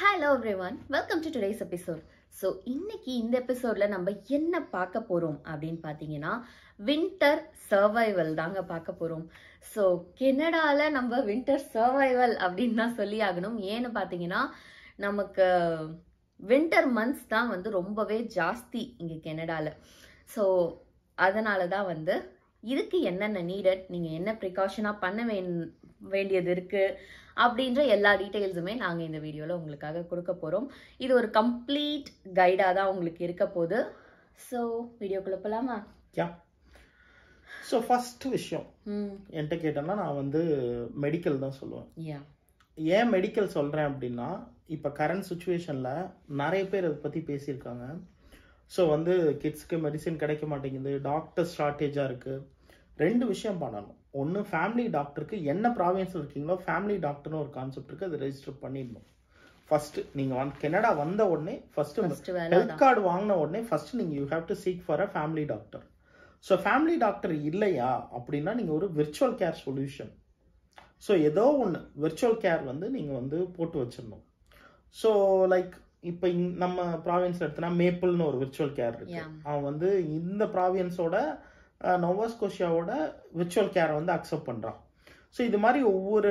Hello everyone, welcome to today's episode. So இன்னைக்கு இந்த எபிசோட்ல நம்ம என்ன பார்க்க போறோம் அப்படினு பாத்தீங்கன்னா விண்டர் சர்வைவல் தாங்க பார்க்க போறோம். சோ கனடால நம்ம விண்டர் சர்வைவல் அப்படினா சொல்லி ஆகணும். ஏன்னு பாத்தீங்கன்னா நமக்கு விண்டர் மந்த்ஸ் தான் வந்து ரொம்பவே ஜாஸ்தி இங்க கனடால. சோ அதனால தான் வந்து இதுக்கு என்னென்ன நீடட், நீங்க என்ன precaution-ஆ பண்ண வேண்டியது இருக்கு அப்படின்ற எல்லா டீடைல்ஸுமே நாங்க இந்த வீடியோல உங்களுக்காக கொடுக்க போறோம். இது ஒரு கம்ப்ளீட் கைடா தான் உங்களுக்கு இருக்க போகுது. சோ வீடியோக்குள்ள போலாமா? யா. சோ ஃபர்ஸ்ட் விஷயம் என்ன கேட்டனா நான் வந்து மெடிக்கல் தான் சொல்லுவேன். யா. ஏன் மெடிக்கல் சொல்றேன் அப்படினா இப்ப கரண்ட் சிச்சுவேஷன்ல நிறைய பேர் இத பத்தி பேசியிருக்காங்க. ஸோ வந்து கிட்ஸ்க்கு மெடிசின் கிடைக்க மாட்டேங்குது, டாக்டர் ஷார்ட்டேஜாக இருக்குது. ரெண்டு விஷயம் பண்ணணும். ஒன்று, ஃபேமிலி டாக்டருக்கு என்ன ப்ராவின்ஸ் இருக்கீங்களோ ஃபேமிலி டாக்டர்னு ஒரு கான்செப்ட் இருக்குது, அது ரெஜிஸ்டர் பண்ணிடணும். ஃபஸ்ட்டு நீங்கள் கனடா வந்த உடனே ஃபஸ்ட்டு ஹெல்த் கார்டு வாங்கின உடனே ஃபஸ்ட்டு நீங்கள் you have to seek for a family doctor. So family doctor இல்லையா அப்படின்னா நீங்கள் ஒரு விர்ச்சுவல் கேர் சொல்யூஷன், ஸோ ஏதோ ஒன்று விர்ச்சுவல் கேர் வந்து நீங்கள் வந்து போட்டு வச்சிடணும். ஸோ லைக் இப்போ நம்ம ப்ராவின்ஸ் எடுத்தனா மேப்பிள்னு ஒரு விர்ச்சுவல் கேர் இருக்கு. அவன் வந்து இந்த ப்ராவின்ஸோட நோவா ஸ்கோஷியாவோட விர்ச்சுவல் கேரை வந்து அக்செப்ட் பண்ணுறான். ஸோ இது மாதிரி ஒவ்வொரு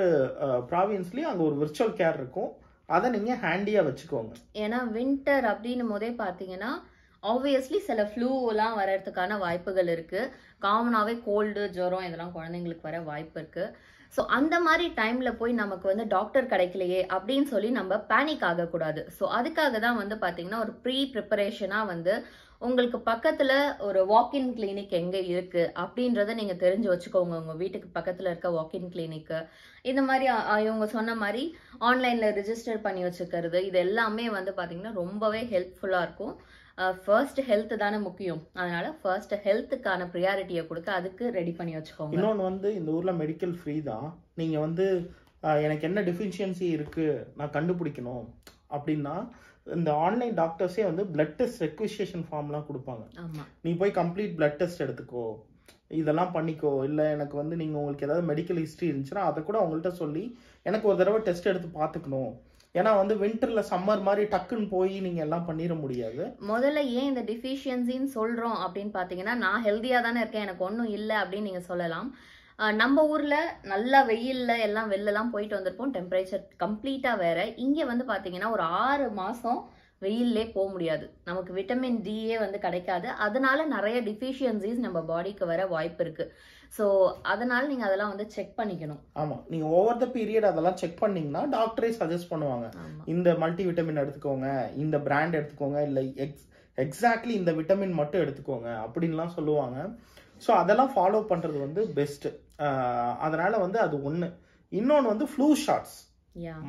ப்ராவின்ஸ்லேயும் அங்கே ஒரு விர்ச்சுவல் கேர் இருக்கும், அதை நீங்கள் ஹேண்டியாக வச்சுக்கோங்க. ஏன்னா வின்டர் அப்படின்னும் போதே பார்த்தீங்கன்னா ஆப்வியஸ்லி சில ஃப்ளூலாம் வர்றதுக்கான வாய்ப்புகள் இருக்குது. காமனாகவே கோல்டு, ஜுரம் இதெல்லாம் குழந்தைங்களுக்கு வர வாய்ப்பு இருக்குது. ஸோ அந்த மாதிரி டைமில் போய் நமக்கு வந்து டாக்டர் கிடைக்கலையே அப்படின்னு சொல்லி நம்ம பேனிக் ஆகக்கூடாது. ஸோ அதுக்காக தான் வந்து பார்த்தீங்கன்னா ஒரு ப்ரிப்பரேஷனாக வந்து உங்களுக்கு பக்கத்தில் ஒரு வாக்இன் கிளினிக் எங்கே இருக்குது அப்படின்றத நீங்கள் தெரிஞ்சு வச்சுக்கோங்க. உங்கள் வீட்டுக்கு பக்கத்தில் இருக்க வாக்இன் கிளினிக்கு இந்த மாதிரி இவங்க சொன்ன மாதிரி ஆன்லைனில் ரிஜிஸ்டர் பண்ணி வச்சுக்கிறது, இது எல்லாமே வந்து பார்த்தீங்கன்னா ரொம்பவே ஹெல்ப்ஃபுல்லாக இருக்கும். ஃபர்ஸ்ட் ஹெல்த் தானே முக்கியம், அதனால ஃபர்ஸ்ட் ஹெல்த்துக்கான ப்ரியாரிட்டியை கொடுத்து அதுக்கு ரெடி பண்ணி வச்சுக்கோங்க. இன்னொன்று வந்து இந்த ஊரில் மெடிக்கல் ஃப்ரீ தான். நீங்கள் வந்து எனக்கு என்ன டெஃபிஷியன்சி இருக்குது நான் கண்டுபிடிக்கணும் அப்படின்னா இந்த ஆன்லைன் டாக்டர்ஸே வந்து பிளட் டெஸ்ட் ரெக்வெஸ்டேஷன் ஃபார்ம்லாம் கொடுப்பாங்க. நீ போய் கம்ப்ளீட் பிளட் டெஸ்ட் எடுத்துக்கோ, இதெல்லாம் பண்ணிக்கோ, இல்லை எனக்கு வந்து நீங்கள் உங்களுக்கு ஏதாவது மெடிக்கல் ஹிஸ்ட்ரி இருந்துச்சுன்னா அதை கூட அவங்கள்ட்ட சொல்லி எனக்கு ஒரு தடவை டெஸ்ட் எடுத்து பார்த்துக்கணும். ஏன்னா வந்து விண்டர்ல சம்மர் மாதிரி டக்குன்னு போய் நீங்க எல்லாம் பண்ணிட முடியாது. முதல்ல ஏன் இந்த டிஃபிஷியன்சின்னு சொல்றோம் அப்படின்னு பாத்தீங்கன்னா நான் ஹெல்தியா தானே இருக்கேன், எனக்கு ஒன்றும் இல்லை அப்படின்னு நீங்க சொல்லலாம். நம்ம ஊர்ல நல்லா வெயில்ல எல்லாம் வெளிலலாம் போயிட்டு வந்திருப்போம், டெம்பரேச்சர் கம்ப்ளீட்டா வேற. இங்க வந்து பாத்தீங்கன்னா ஒரு 6 மாசம் வெயிலே போக முடியாது, நமக்கு விட்டமின் டியே வந்து கிடைக்காது. அதனால நிறைய டிஃபிஷியன்சிஸ் நம்ம பாடிக்கு வர வாய்ப்பு இருக்கு. ஸோ அதனால நீங்க அதெல்லாம் வந்து செக் பண்ணிக்கணும். ஆமா, நீங்க ஓவர் த பீரியட் அதெல்லாம் செக் பண்ணீங்கன்னா டாக்டரே சஜஸ்ட் பண்ணுவாங்க, இந்த மல்டி விட்டமின் எடுத்துக்கோங்க, இந்த பிராண்ட் எடுத்துக்கோங்க, இல்லை எக்ஸாக்ட்லி இந்த விட்டமின் மட்டும் எடுத்துக்கோங்க அப்படின்லாம் சொல்லுவாங்க. ஸோ அதெல்லாம் ஃபாலோ பண்றது வந்து பெஸ்ட். அதனால வந்து அது ஒன்று. இன்னொன்று வந்து ஃப்ளூ ஷாட்ஸ்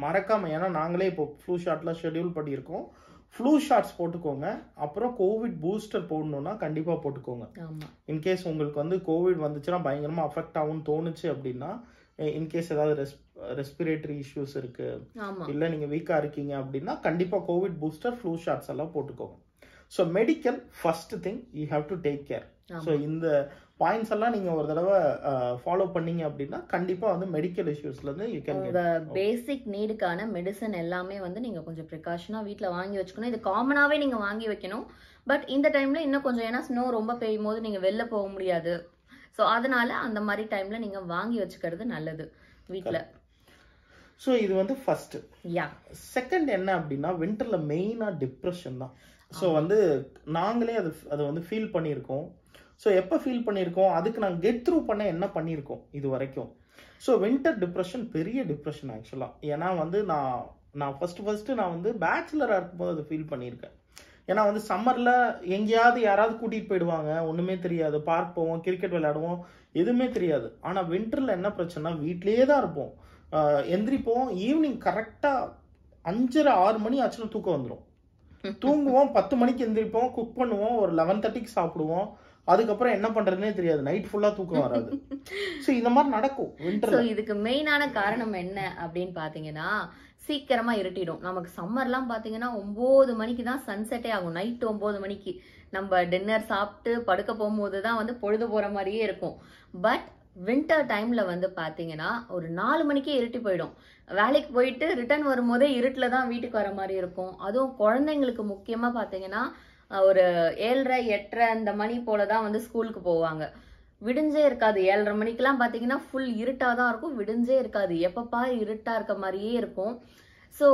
மறக்காம, ஏன்னா நாங்களே இப்போ ஃப்ளூ ஷாட்லாம் ஷெடியூல் பண்ணியிருக்கோம். ஃப்ளூ ஷாட்ஸ் போட்டுக்கோங்க. அப்புறம் கோவிட் பூஸ்டர் போடணும்னா கண்டிப்பாக போட்டுக்கோங்க. இன்கேஸ் உங்களுக்கு வந்து கோவிட் வந்துச்சுன்னா பயங்கரமாக அஃபெக்ட் ஆகும்னு தோணுச்சு அப்படின்னா, இன்கேஸ் ஏதாவது ரெஸ்பிரேட்டரி இஷ்யூஸ் இருக்கு, இல்லை நீங்கள் வீக்காக இருக்கீங்க அப்படின்னா கண்டிப்பாக கோவிட் பூஸ்டர், ஃப்ளூ ஷாட்ஸ் எல்லாம் போட்டுக்கோங்க. So medical first thing you have to take care. So இந்த பாயிண்ட்ஸ் எல்லாம் நீங்கள் ஒரு தடவை ஃபாலோ பண்ணீங்க அப்படின்னா கண்டிப்பாக வந்து மெடிக்கல் இஷ்யூஸ்லேருந்து யூ கேன் பேசிக் நீடுக்கான மெடிசன் எல்லாமே வந்து நீங்கள் கொஞ்சம் ப்ரிகாஷனாக வீட்டில் வாங்கி வச்சுக்கணும். இது காமனாகவே நீங்கள் வாங்கி வைக்கணும். பட் இந்த டைமில் இன்னும் கொஞ்சம், ஏன்னா ஸ்னோ ரொம்ப பெய்யும் போது நீங்கள் வெளில போக முடியாது. ஸோ அதனால அந்த மாதிரி டைமில் நீங்கள் வாங்கி வச்சுக்கிறது நல்லது வீட்டில். ஸோ இது வந்து ஃபர்ஸ்ட். செகண்ட் என்ன அப்படின்னா விண்டரில் மெயினாக டிப்ரெஷன் தான். ஸோ வந்து நாங்களே அதை வந்து ஃபீல் பண்ணியிருக்கோம். ஸோ எப்போ ஃபீல் பண்ணியிருக்கோம், அதுக்கு நாங்கள் கெட் த்ரூ பண்ண என்ன பண்ணியிருக்கோம் இது வரைக்கும். ஸோ விண்டர் டிப்ரெஷன் பெரிய டிப்ரெஷன் ஆக்சுவலாக. ஏன்னா வந்து நான் ஃபஸ்ட்டு வந்து பேச்சுலராக இருக்கும்போது அதை ஃபீல் பண்ணியிருக்கேன். ஏன்னா வந்து சம்மரில் எங்கேயாவது யாராவது கூட்டிகிட்டு போயிடுவாங்க, ஒன்றுமே தெரியாது, பார்க் போவோம், கிரிக்கெட் விளையாடுவோம், எதுவுமே தெரியாது. ஆனால் விண்டரில் என்ன பிரச்சனைனா வீட்லேயே தான் இருப்போம், எந்திரிப்போம், ஈவினிங் கரெக்டாக 5:30 6 மணி ஆச்சுன்னு தூக்கம் வந்துடும். தூங்குவோம், 10 மணிக்கு எந்திரிப்போம், குக் பண்ணுவோம், ஒரு 11:30க்கு சாப்பிடுவோம், அதுக்கப்புறம் என்ன பண்றதுன்னே தெரியாது, நைட் ஃபுல்லா தூக்கம் வராது. சோ இந்த மாதிரி நடக்கும் விண்டர்ல. சோ இதுக்கு மெயினான காரணம் என்ன அப்படின்னு பாத்தீங்கன்னா சீக்கிரமா இருட்டிடும். நமக்கு சம்மர்லாம் பாத்தீங்கன்னா 9 மணிக்கு தான் சன்செட்டே ஆகும். நைட் 9 மணிக்கு நம்ம டின்னர் சாப்பிட்டு படுக்க போகும்போது தான் வந்து பொழுது போற மாதிரியே இருக்கும். But winter time la vandu pathina ஒரு 4 மணிக்கே இருட்டி போய்டும் வேலைக்கு போயிட்டு ரிட்டர்ன் வரும்போது இருட்டில தான் வீட்டுக்கு வர மாதிரி இருக்கும் அதுவும் குழந்தைகளுக்கு முக்கியமா பாத்தீங்கன்னா ஒரு 7:30 8:30 அந்த மணி போல தான் வந்து ஸ்கூலுக்கு போவாங்க விடிஞ்சே இருக்காது 7:30 மணிக்கெல்லாம் பாத்தீங்கன்னா ஃபுல் இருட்டா தான் இருக்கும் விடிஞ்சே இருக்காது எப்பப்பா இருட்டா இருக்க மாதிரியே இருக்கும் சோ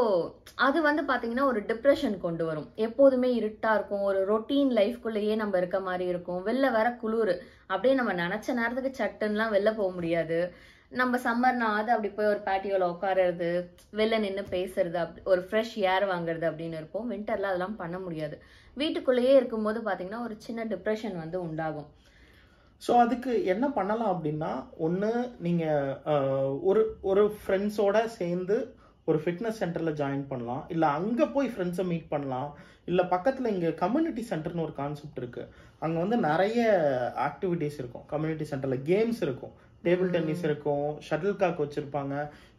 அது வந்து பாத்தீங்கன்னா ஒரு டிப்ரஷன் கொண்டு வரும் எப்பவுமே இருட்டா இருக்கும் ஒரு ரொட்டீன் லைஃப்க்குள்ளேயே நம்ம இருக்க மாதிரி இருக்கும் வெல்ல வர குளுர் அப்படியே நம்ம நினைச்ச நேரத்துக்கு சட்டன்லாம் வெல்ல போக முடியாது நம்ம சம்மர்னா அது அப்படி போய் ஒரு பாட்டியோல உட்காரறது வெல்ல நின்னு பேசுறது ஒரு ஃப்ரெஷ் ஏர் வாங்குறது அப்படினு இருப்போம் விண்டர்ல அதெல்லாம் பண்ண முடியாது வீட்டுக்குள்ளேயே இருக்கும்போது பாத்தீங்கன்னா ஒரு சின்ன டிப்ரஷன் வந்து உண்டாகும் சோ அதுக்கு என்ன பண்ணலாம் அப்படினா ஒண்ணு நீங்க ஒரு ஒரு friends ஓட சேர்ந்து ஒரு ஃபிட்னஸ் சென்டர்ல ஜாயின் பண்ணலாம் இல்ல அங்க போய் फ्रेंड्स மீட் பண்ணலாம் இல்ல பக்கத்துல இங்க கம்யூனிட்டி சென்டர்னு ஒரு கான்செப்ட் இருக்கு அங்க வந்து நிறைய ஆக்டிவிட்டீஸ் இருக்கும் கம்யூனிட்டி சென்டர்ல கேம்ஸ் இருக்கும் டேபிள் டென்னிஸ் இருக்கும் ஷட்டில் காக் வச்சிருப்பாங்க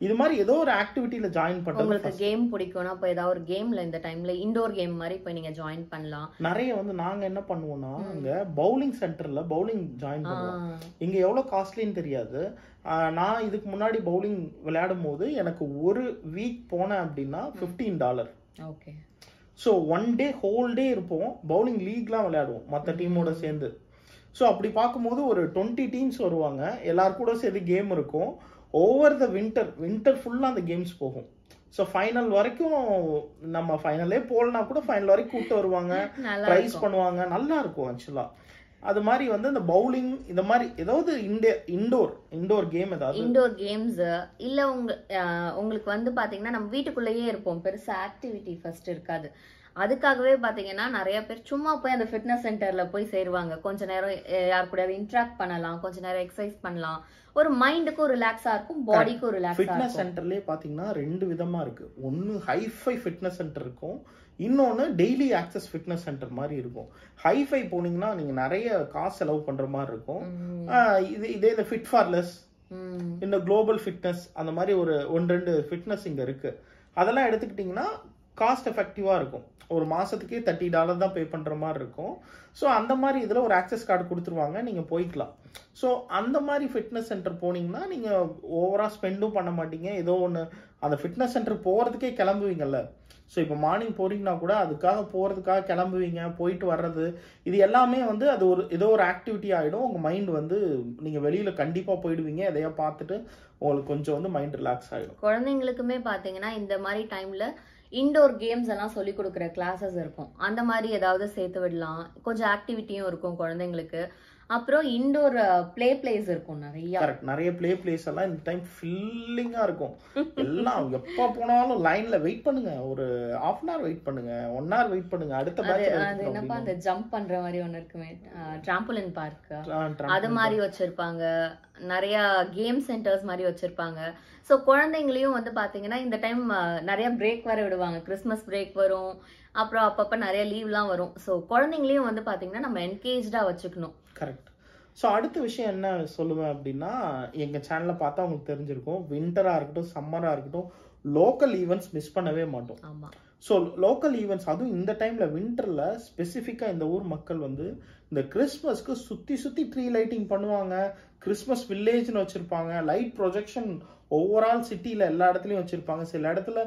இது மாதிரி ஏதோ ஒரு ஆக்டிவிட்டில ஜாயின் பண்ணலாம் உங்களுக்கு கேம் பிடிக்கும்னா போய் ஏதாவது ஒரு கேம்ல இந்த டைம்ல இன்டோர் கேம் மாதிரி போய் நீங்க ஜாயின் பண்ணலாம் நிறைய வந்து நாங்க என்ன பண்ணுவோம்னா அங்க பவுலிங் சென்டர்ல பவுலிங் ஜாயின் பண்ணுவோம் இங்க எவ்வளவு காஸ்ட்லின்னு தெரியாது நான் இதுக்கு முன்னாடி பவுலிங் விளையாடும்போது எனக்கு ஒரு வீக் போனேன் அப்படின்னா $15 okay so one day whole day இருப்போம் பவுலிங் லீக்லாம் விளையாடுவோம் மத்த டீமோட சேர்ந்து சோ அப்படி பாக்கும்போது ஒரு 20 டீம்ஸ் வருவாங்க எல்லாரும் கூட சேர்ந்து கேம் இருக்கும் ஓவர் தி விண்டர் ஃபுல்லா அந்த கேம்ஸ் போகும் சோ ஃபைனல் வரைக்கும் நம்ம ஃபைனலே போலனா கூட ஃபைனல் வரைக்கும் கூட்டி வருவாங்க பிரைஸ் பண்ணுவாங்க நல்லா இருக்கும் एक्चुअली அது மாதிரி வந்து அந்த பவுலிங் இந்த மாதிரி ஏதாவது இன்டோர் கேம் ஏதாவது இன்டோர் கேம்ஸ் இல்ல உங்களுக்கு வந்து பாத்தீங்கன்னா நம்ம வீட்டுக்குள்ளேயே இருப்போம் பெருசா ஆக்டிவிட்டி ஃபர்ஸ்ட் இருக்காது அதுக்காகவே பாத்தீங்கன்னா நிறைய பேர் சும்மா போய் அந்த ஃபிட்னஸ் சென்டர்ல போய் சேருவாங்க கொஞ்ச நேரம் யார் கூட இன்டராக்ட் பண்ணலாம் கொஞ்ச நேரம் எக்சர்சைஸ் பண்ணலாம் ஒரு மைண்டுக்கு ரிலாக்ஸா இருக்கும் பாடிக்கு ரிலாக்ஸா இருக்கும் ஃபிட்னஸ் சென்டர்லயே பாத்தீங்கன்னா ரெண்டு விதமா இருக்கு ஒன்னு ஹைஃபை ஃபிட்னஸ் சென்டர் இருக்கும் இன்னொன்னு டெய்லி ஆக்சஸ் ஃபிட்னஸ் சென்டர் மாதிரி இருக்கும் ஹைஃபை போனீங்கன்னா நீங்க நிறைய காசு செலவு பண்ற மாதிரி இருக்கும் இதே இந்த ஃபிட் ஃபார் லெஸ் இந்த குளோபல் ஃபிட்னஸ் அந்த மாதிரி ஒரு 1-2 ஃபிட்னஸ் இங்க இருக்கு அதெல்லாம் எடுத்துக்கிட்டீங்கன்னா காஸ்ட் எஃபெக்டிவா இருக்கும் ஒரு மாசத்துக்கே $30 தான் பே பண்ற மாதிரி இருக்கும் சோ அந்த மாதிரி இதுல ஒரு ஆக்சஸ் கார்டு கொடுத்துருவாங்க நீங்க போய்க்கலாம் சோ அந்த மாதிரி ஃபிட்னஸ் சென்டர் போனீங்கன்னா நீங்க ஓவரா ஸ்பெண்டும் பண்ண மாட்டீங்க ஏதோ ஒன்னு அந்த ஃபிட்னஸ் சென்டர் போறதுக்கே கிளம்புவீங்கல்ல சோ இப்போ மார்னிங் போறீங்கன்னா கூட அதுக்காக போறதுக்காக கிளம்புவீங்க போயிட்டு வர்றது இது எல்லாமே வந்து அது ஒரு ஏதோ ஒரு ஆக்டிவிட்டி ஆயிடும் உங்க மைண்ட் வந்து நீங்க வெளியில கண்டிப்பா போயிடுவீங்க எதையா பார்த்துட்டு உங்களுக்கு கொஞ்சம் வந்து மைண்ட் ரிலாக்ஸ் ஆயிடும் குழந்தைங்களுக்குமே பாத்தீங்கன்னா இந்த மாதிரி டைம்ல இன்டோர் கேம்ஸ் எல்லாம் சொல்லி கொடுக்குற கிளாஸஸ் இருக்கும் அந்த மாதிரி ஏதாவது சேர்த்து விடலாம் கொஞ்சம் ஆக்டிவிட்டியும் இருக்கும் குழந்தைங்களுக்கு அப்புறம் இன்டோர் பிளேஸ் இருக்கும் நிறைய பிளேஸ் எல்லாம் இந்த டைம் ஃபில்லிங்கா இருக்கும் எல்லாம் எப்ப போனாலும் லைன்ல வெயிட் பண்ணுங்க ஒரு half an hour வெயிட் பண்ணுங்க 1 hour வெயிட் பண்ணுங்க அடுத்த பேட்ச் அது என்னப்பா அந்த ஜம்ப் பண்ற மாதிரி ஒன்னு இருக்குமே டிராம்போலின் பார்க் அது மாதிரி வச்சிருப்பாங்க நிறைய கேம் சென்டர்ஸ் மாதிரி வச்சிருப்பாங்க சோ குழந்தைங்களையும் வந்து பாத்தீங்கன்னா இந்த டைம் நிறைய பிரேக் வர விடுவாங்க கிறிஸ்மஸ் பிரேக் வரும் அப்புறம் அப்பப்ப நிறைய லீவ் எல்லாம் வரும் சோ குழந்தைங்களையும் வந்து பாத்தீங்கன்னா நம்ம என்கேஜ்டா வச்சுக்கணும் கரெக்ட் சோ அடுத்த விஷயம் என்ன சொல்லுவேன் அப்படின்னா எங்க சேனல்ல பார்த்தா உங்களுக்கு தெரிஞ்சிருக்கும் விண்டரா இருக்கட்டும் சம்மரா இருக்கட்டும் லோக்கல் ஈவெண்ட்ஸ் மிஸ் பண்ணவே மாட்டோம் ஆமா சோ லோக்கல் ஈவெண்ட்ஸ் அதுவும் இந்த டைம்ல விண்டர்ல ஸ்பெசிஃபிக்கா இந்த ஊர் மக்கள் வந்து இந்த கிறிஸ்மஸ்க்கு சுத்தி சுத்தி ட்ரீ லைட்டிங் பண்ணுவாங்க கிறிஸ்மஸ் வில்லேஜ்னு வச்சிருப்பாங்க லைட் ப்ரொஜெக்ஷன் ஓவரால் சிட்டியில எல்லா இடத்துலயும் வச்சிருப்பாங்க சில இடத்துல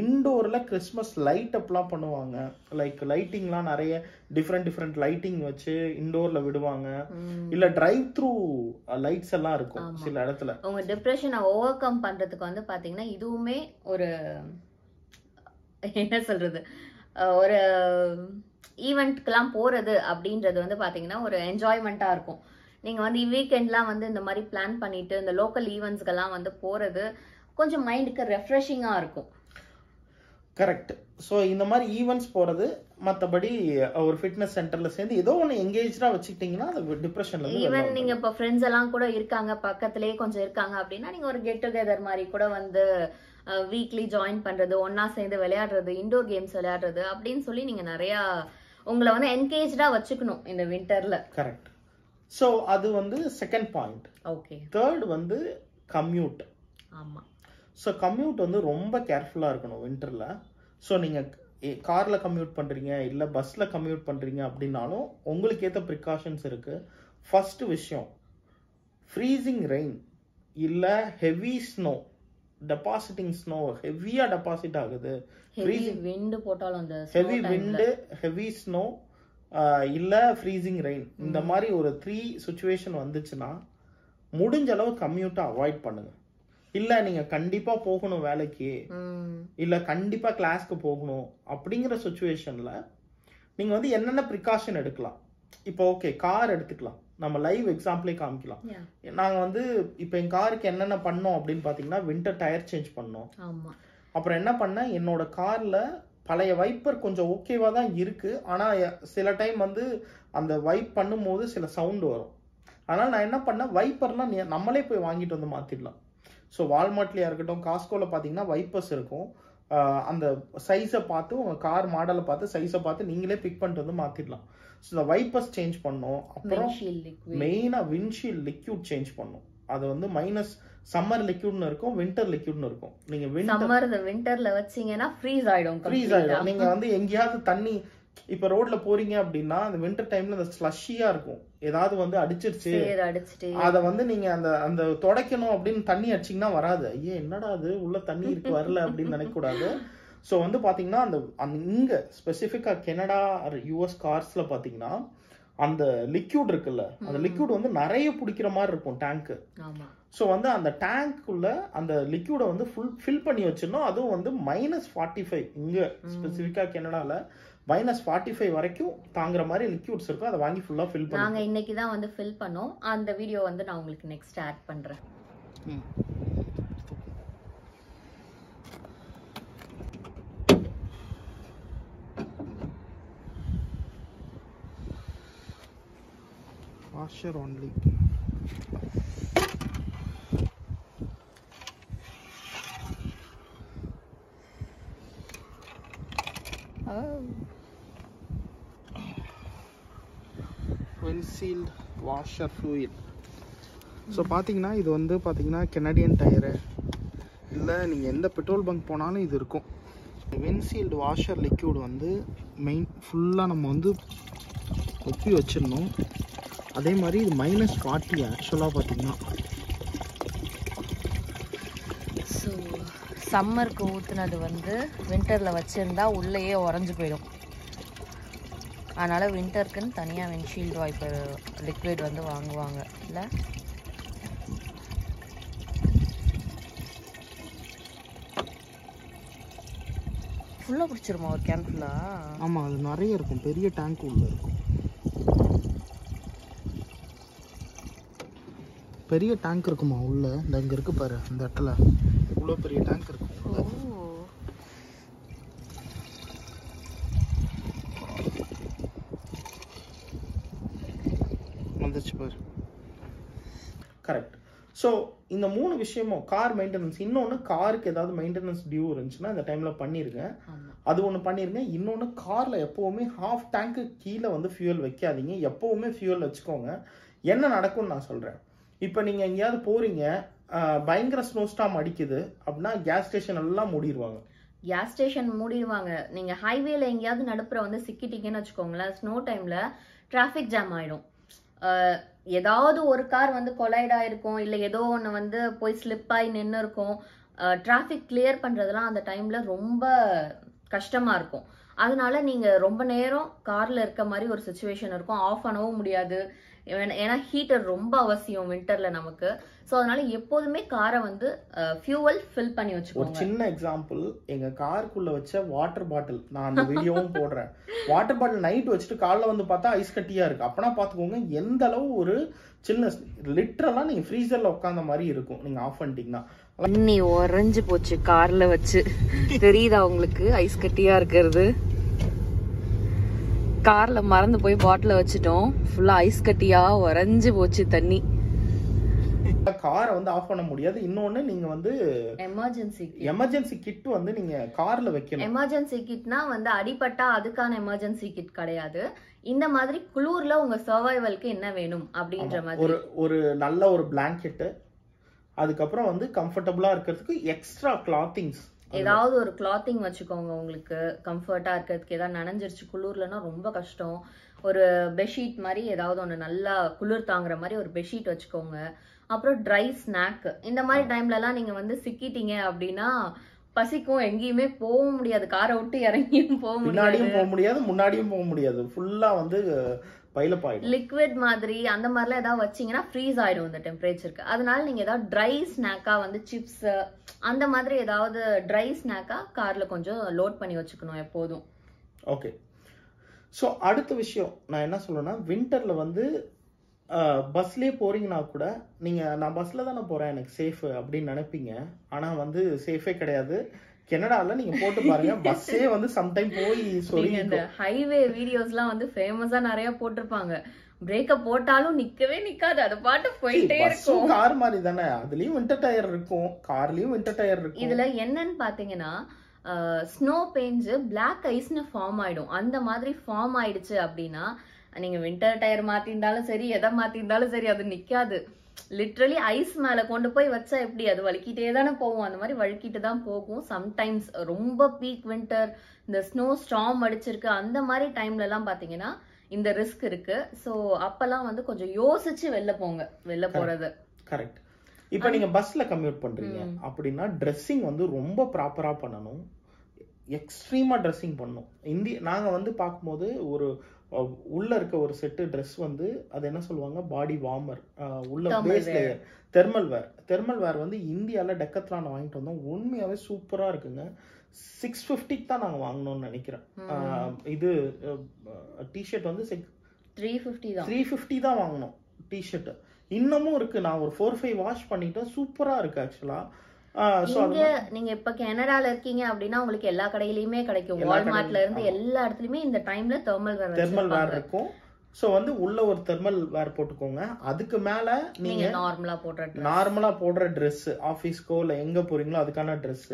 இன்டோர்ல கிறிஸ்மஸ் லைட் அப்லாம் பண்ணுவாங்க லைக் லைட்டிங்லாம் நிறைய டிஃப்ரெண்ட் லைட்டிங் வச்சு இன்டோர்ல விடுவாங்க இல்ல டிரைவ் த்ரூ லைட்ஸ் எல்லாம் இருக்கும் சில இடத்துல அவங்க டிப்ரெஷனை ஓவர் கம் பண்றதுக்கு வந்து பாத்தீங்கன்னா இதுவுமே ஒரு என்ன சொல்றது ஒரு ஈவெண்ட்க்குலாம் போறது அப்படின்றது வந்து பாத்தீங்கன்னா ஒரு என்ஜாய்மெண்டா இருக்கும் நீங்க வந்து வீக்கெண்ட்லாம் வந்து இந்த மாதிரி பிளான் பண்ணிட்டு இந்த லோக்கல் ஈவெண்ட்ஸ்க்கெல்லாம் வந்து போறது கொஞ்சம் மைண்டுக்கு ரெஃப்ரெஷிங்கா இருக்கும் கரெக்ட் ஸோ இந்த மாதிரி ஈவெண்ட்ஸ் போறது மற்றபடி ஒரு ஃபிட்னஸ் சென்டர்ல சேர்ந்து ஏதோ ஒன்று எங்கேஜா வச்சுக்கிட்டீங்கன்னா அது டிப்ரெஷன்ல ஈவன் நீங்க இப்போ ஃப்ரெண்ட்ஸ் எல்லாம் கூட இருக்காங்க பக்கத்துலேயே கொஞ்சம் இருக்காங்க அப்படின்னா நீங்க ஒரு கெட் டுகெதர் மாதிரி கூட வந்து வீக்லி ஜாயின் பண்றது ஒன்னா சேர்ந்து விளையாடுறது இன்டோர் கேம்ஸ் விளையாடுறது அப்படின்னு சொல்லி நீங்க நிறைய உங்களை வந்து என்கேஜா வச்சுக்கணும் இந்த விண்டர்ல கரெக்ட் ஸோ அது வந்து செகண்ட் பாயிண்ட் ஓகே தேர்ட் வந்து கம்யூட் ஆமா ஸோ கம்யூட் வந்து ரொம்ப கேர்ஃபுல்லாக இருக்கணும் விண்டரில் ஸோ நீங்கள் காரில் கம்யூட் பண்ணுறீங்க இல்லை பஸ்ஸில் கம்யூட் பண்ணுறீங்க அப்படின்னாலும் உங்களுக்கு ஏற்ற ப்ரிகாஷன்ஸ் இருக்குது ஃபஸ்ட்டு விஷயம் freezing rain, heavy snow, depositing snow, heavy deposit agudhu. Heavy wind potalon the snow heavy wind, heavy snow, freezing rain. In the mari or three situation vanduchuna, mudinjalavu commute avoid pannunga. Illa neenga kandipa poganum velaiku, illa kandipa class ku poganum appadingra situation la neenga vandu enna precaution edukalam. Ipo okay car edukalam. நம்ம live எக்ஸாம்பிளே காமிக்கலாம். நாங்க வந்து இப்போ என் காருக்கு என்னென்ன பண்ணோம் அப்படினு பாத்தீங்கன்னா விண்டர் டயர் சேஞ்ச் பண்ணோம். ஆமா. அப்புறம் என்ன பண்ண என்னோட கார்ல பழைய வைப்பர் கொஞ்சம் ஓகேவா தான் இருக்கு. ஆனா சில டைம் வந்து அந்த வைப் பண்ணும்போது சில சவுண்ட் வரும். அதனால நான் என்ன பண்ண வைப்பர்லாம் நம்மளே போய் வாங்கிட்டு வந்து மாத்திடலாம். சோ வால்மார்ட்லயா இருக்கட்டும் காஸ்கோல பாத்தீங்கன்னா வைப்பர்ஸ் இருக்கும். அந்த சைஸை பார்த்து உங்க கார் மாடலை பார்த்து சைஸை பார்த்து நீங்களே பிக் பண்ணிட்டு வந்து மாத்திடலாம். சோ அந்த வைப்பர்ஸ் சேஞ்ச் பண்ணோம். அப்புறம் மெயினா விண்ட்ஷீல்ட் லிக்விட் சேஞ்ச் பண்ணோம். அது வந்து மைனஸ் சம்மர் லிக்விட்னு இருக்கும், விண்டர் லிக்விட்னு இருக்கும். நீங்க சம்மர் விண்டர்ல வச்சீங்கன்னா ஃப்ரீஸ் ஆயிடும். ஃப்ரீஸ் ஆயிடும். நீங்க வந்து எங்கேயாவது தண்ணி இப்ப ரோட்ல போறீங்க அப்படின்னா அந்த விண்டர் டைம்ல அந்த ஸ்லஷியா இருக்கும். ஏதாவது வந்து அடிச்சிருச்சு அத வந்து நீங்க அந்த அந்த தொடக்கணும் அப்படின்னு தண்ணி அடிச்சீங்கன்னா வராது. ஐயே என்னடா அது உள்ள தண்ணி இருக்கு வரல அப்படின்னு நினைக்கூடாது. சோ வந்து பாத்தீங்கன்னா அந்த இங்க ஸ்பெசிபிக்கா கனடா யூஎஸ் கார்ஸ்ல பாத்தீங்கன்னா அந்த லிக்யூட் இருக்குல்ல, அந்த லிக்யூட் வந்து நிறைய பிடிக்கிற மாதிரி இருக்கும் டேங்க். சோ வந்து அந்த டேங்க்குள்ள அந்த லிக்யூட வந்து ஃபில் பண்ணி வச்சிடணும். அதுவும் வந்து -45 இங்க ஸ்பெசிபிக்கா கனடால -45 வரைக்கும் தாங்குற மாதிரி லிக்விட்ஸ் இருக்கும். அதை வாங்கி ஃபுல்லா ஃபில் பண்ணி நாங்க இன்னைக்கு தான் வந்து ஃபில் பண்ணோம். அந்த வீடியோ வந்து நான் உங்களுக்கு நெக்ஸ்ட் ஆட் பண்றேன். Washer only. Windshield washer fluid. So பாத்தீங்கன்னா இது வந்து பாத்தீங்கன்னா கனடியன் டயர் இல்ல நீங்க எந்த பெட்ரோல் பங்க் போனாலும் இது இருக்கும். windshield washer liquid வந்து மெயின் ஃபுல்லா நம்ம வந்து கொப்பி வச்சிரணும். அதே மாதிரி இது -40 ஆக்சுவலா பாத்தீங்கன்னா. சோ சம்மருக்கு ஊத்துனது வந்து விண்டர்ல வச்சிருந்தா உள்ளேயே உறைஞ்சு போயிடும். அதனால விண்டருக்குன்னு தனியாக விண்ட்ஷீல்டு வைப்பர் லிக்விட் வந்து வாங்குவாங்க இல்லை. ஃபுல்லாக பிடிச்சிருமா ஒரு கேன் ஃபுல்லாக? ஆமாம், அது நிறைய இருக்கும், பெரிய டேங்க் உள்ள இருக்கும். பெரிய டேங்க் இருக்குமா உள்ள? இந்த இங்கே இருக்கு பாரு, இந்த இடத்துல இவ்வளோ பெரிய டேங்க் இருக்கும். கரெக்ட். சோ இந்த மூணு விஷயமும் கார் மெயின்டெனன்ஸ், இன்னொன்னு காருக்கு ஏதாவது மெயின்டெனன்ஸ் டியூ இருந்துச்சுன்னா இந்த டைம்ல பண்ணிருக்கேன். அது ஒண்ணு பண்ணிருக்கேன். இன்னொன்னு கார்ல எப்பவுமே ஹாஃப் டேங்க்கு கீழே வந்து ஃபியூல் வைக்காதீங்க. எப்பவுமே ஃபியூல் வச்சுக்கோங்க. என்ன நடக்கும்னு நான் சொல்றேன். இப்ப நீங்க எங்கேயாவது போறீங்க, பயங்கர ஸ்னோ ஸ்டார்ம் அடிக்குது அப்படின்னா கேஸ் ஸ்டேஷன் எல்லாம் மூடிடுவாங்க. Gas station மூடிடுவாங்க. நீங்க ஹைவேல எங்கேயாவது நடுப்புற வந்து சிக்கிட்டீங்கன்னு வச்சுக்கோங்களேன், ஸ்னோ டைம்ல டிராபிக் ஜாம் ஆயிடும். ஏதாவது ஒரு கார் வந்து கொலைட் ஆயிருக்கும், இல்லை ஏதோ ஒன்று வந்து போய் ஸ்லிப் ஆகி நின்று இருக்கும். டிராஃபிக் கிளியர் பண்ணுறதுலாம் அந்த டைமில் ரொம்ப கஷ்டமாக இருக்கும். அதனால நீங்கள் ரொம்ப நேரம் காரில் இருக்க மாதிரி ஒரு சுச்சுவேஷன் இருக்கும். ஆஃப் பண்ணவும் முடியாது, ஏன்னா ஹீட்டர் ரொம்ப அவசியம் விண்டரில் நமக்கு. ஸோ அதனால எப்போதுமே காரை வந்து ஃபியூவல் ஃபில் பண்ணி வச்சுக்கோங்க. ஒரு சின்ன எக்ஸாம்பிள், எங்கள் காருக்குள்ளே வச்ச வாட்டர் பாட்டில், நான் அந்த வீடியோவும் போடுறேன். வாட்டர் பாட்டில் நைட் வச்சுட்டு காலைல வந்து பார்த்தா ஐஸ் கட்டியாக இருக்குது. அப்படின்னா பார்த்துக்கோங்க எந்த அளவு ஒரு சின்ன லிட்டரெல்லாம் நீங்கள் ஃப்ரீசரில் உட்காந்த மாதிரி இருக்கும் நீங்கள் ஆஃப் பண்ணிட்டீங்கன்னா. தண்ணி உறைஞ்சு போச்சு காரில் வச்சு, தெரியுதா உங்களுக்கு ஐஸ் கட்டியாக இருக்கிறது? காரில் மறந்து போய் பாட்டில் வச்சுட்டோம், ஃபுல்லாக ஐஸ் கட்டியாக உறைஞ்சு போச்சு தண்ணி. காரை வந்து ஆஃப் பண்ண முடியாது. இன்னொன்னு நீங்க வந்து எமர்ஜென்சி கிட் வந்து நீங்க கார்ல வைக்கணும். எமர்ஜென்சி கிட்னா வந்து அடிபட்டா அதுக்கான எமர்ஜென்சி கிட் கிடையாது. இந்த மாதிரி குளூர்ல உங்க சர்வைவலுக்கு என்ன வேணும் அப்படின்ற மாதிரி ஒரு ஒரு நல்ல ஒரு பிளாங்கெட், அதுக்கப்புறம் வந்து கம்ஃபர்டபுளா இருக்கிறதுக்கு எக்ஸ்ட்ரா கிளாத்திங்ஸ், ஏதாவது ஒரு கிளாத்திங் வச்சுக்கோங்க. உங்களுக்கு கம்ஃபர்ட்டா இருக்கிறதுக்கு ஏதாவது நனைஞ்சிருச்சு குளூர்லன்னா ரொம்ப கஷ்டம், ஒரு பெட்ஷீட் மாதிரி ஏதாவது ஒன்று நல்லா குளிர் தாங்குற மாதிரி ஒரு பெட்ஷீட் வச்சுக்கோங்க. அப்புறம் dry snack இந்த மாதிரி டைம்ல எல்லாம் நீங்க வந்து சிக்கிட்டீங்க அப்படினா பசிக்கும் எங்கயுமே போக முடியாது காரை விட்டு இறங்கியும் போக முடியாது முன்னாடியும் போக முடியாது ஃபுல்லா வந்து பைலப் ஆயிடும் லிக்விட் மாதிரி அந்த மாதிரிலாம் ஏதாவது வச்சீங்கனா ஃப்ரீஸ் ஆயிடும் அந்த டெம்பரேச்சருக்கு அதனால நீங்க ஏதாவது dry snack-ஆ வந்து chips அந்த மாதிரி ஏதாவது dry snack-ஆ கார்ல கொஞ்சம் லோட் பண்ணி வச்சுக்கணும் எப்பவும் ஓகே சோ அடுத்த விஷயம் நான் என்ன சொல்றேன்னா winterல வந்து பஸ்லயே போறீங்கனா கூட நீங்க நான் பஸ்ல தான போறேன் எனக்கு சேஃப் அப்படி நினைப்பீங்க ஆனா வந்து சேஃபே கிடையாது கனடால நீங்க போட்டு பாருங்க பஸ்ஸே வந்து சம் டைம் போய் சொரியும் இந்த ஹைவே வீடியோஸ்லாம் வந்து ஃபேமஸா நிறைய போட்டுருப்பாங்க பிரேக்க போட்டாலும் நிக்கவே நிக்காது அது பாட்டு போயிட்டே இருக்கும் கார் மாதிரி தானே அதுலயும் winter டயர் இருக்கும் கார்லயும் winter டயர் இருக்கும் இதுல என்னன்னு பாத்தீங்கன்னா ஸ்னோ பெஞ்சு black ஐஸ்னு ஃபார்ம் ஆயிடும் அந்த மாதிரி ஃபார்ம் ஆயிடுச்சு அப்படினா நீங்க விண்டர் டயர் மாத்திண்டாலும் சரி எதை மாத்திண்டாலும் சரி அது நிக்காது லிட்டரலி ஐஸ் மேல கொண்டு போய் வச்சா எப்படி அது வழுக்கிட்டே தான போவும் அந்த மாதிரி வழுக்கிட்டு தான் போகும் சம்டைம்ஸ் ரொம்ப பீக் விண்டர் இந்த ஸ்னோ ஸ்டார்ம் அடிச்சிருக்கு அந்த மாதிரி டைம்ல எல்லாம் பாத்தீங்கன்னா இந்த ரிஸ்க் இருக்கு சோ அப்பலாம் வந்து கொஞ்சம் யோசிச்சு வெல்ல போங்க வெல்ல போறது கரெக்ட் இப்போ நீங்க பஸ்ல கம்யூட் பண்றீங்க அப்படினா ட்ரெஸ்ஸிங் வந்து ரொம்ப ப்ராப்பரா பண்ணனும் எக்ஸ்ட்ரீமா ட்ரெஸ்ஸிங் பண்ணனும் இந்தியா நாங்க வந்து பாக்கும்போது ஒரு உள்ள இருக்க ஒரு செட் Dress வந்து அது என்ன சொல்வாங்க பாடி வார்மர் உள்ள பேஸ் லேயர் தெர்மல் வேர் வந்து இந்தியால டெக்கத்லான் வாங்கிட்டு வந்தோம் உண்மையாவே சூப்பரா இருக்குங்க 650 தான் நாங்க வாங்குனோம்னு நினைக்கிறேன் இது டி-ஷர்ட் வந்து 350 தான் வாங்குனோம் டி-ஷர்ட் இன்னமும் இருக்கு நான் ஒரு 4-5 வாஷ் பண்ணிட்டேன் சூப்பரா இருக்கு एक्चुअली நீங்க இப்ப கனடால இருக்கீங்க அப்படினா உங்களுக்கு எல்லா கடையிலயுமே கிடைக்கும் வால்மார்ட்ல இருந்து எல்லா இடத்துலயுமே இந்த டைம்ல தெர்மல் வேர் இருக்கும் சோ வந்து உள்ள ஒரு தெர்மல் வேர் போட்டுக்கோங்க அதுக்கு மேல நீங்க நார்மலா போட்ற Dress Dress ஆபீஸ்க்கோ இல்ல எங்க போறீங்களோ அதுக்கான Dress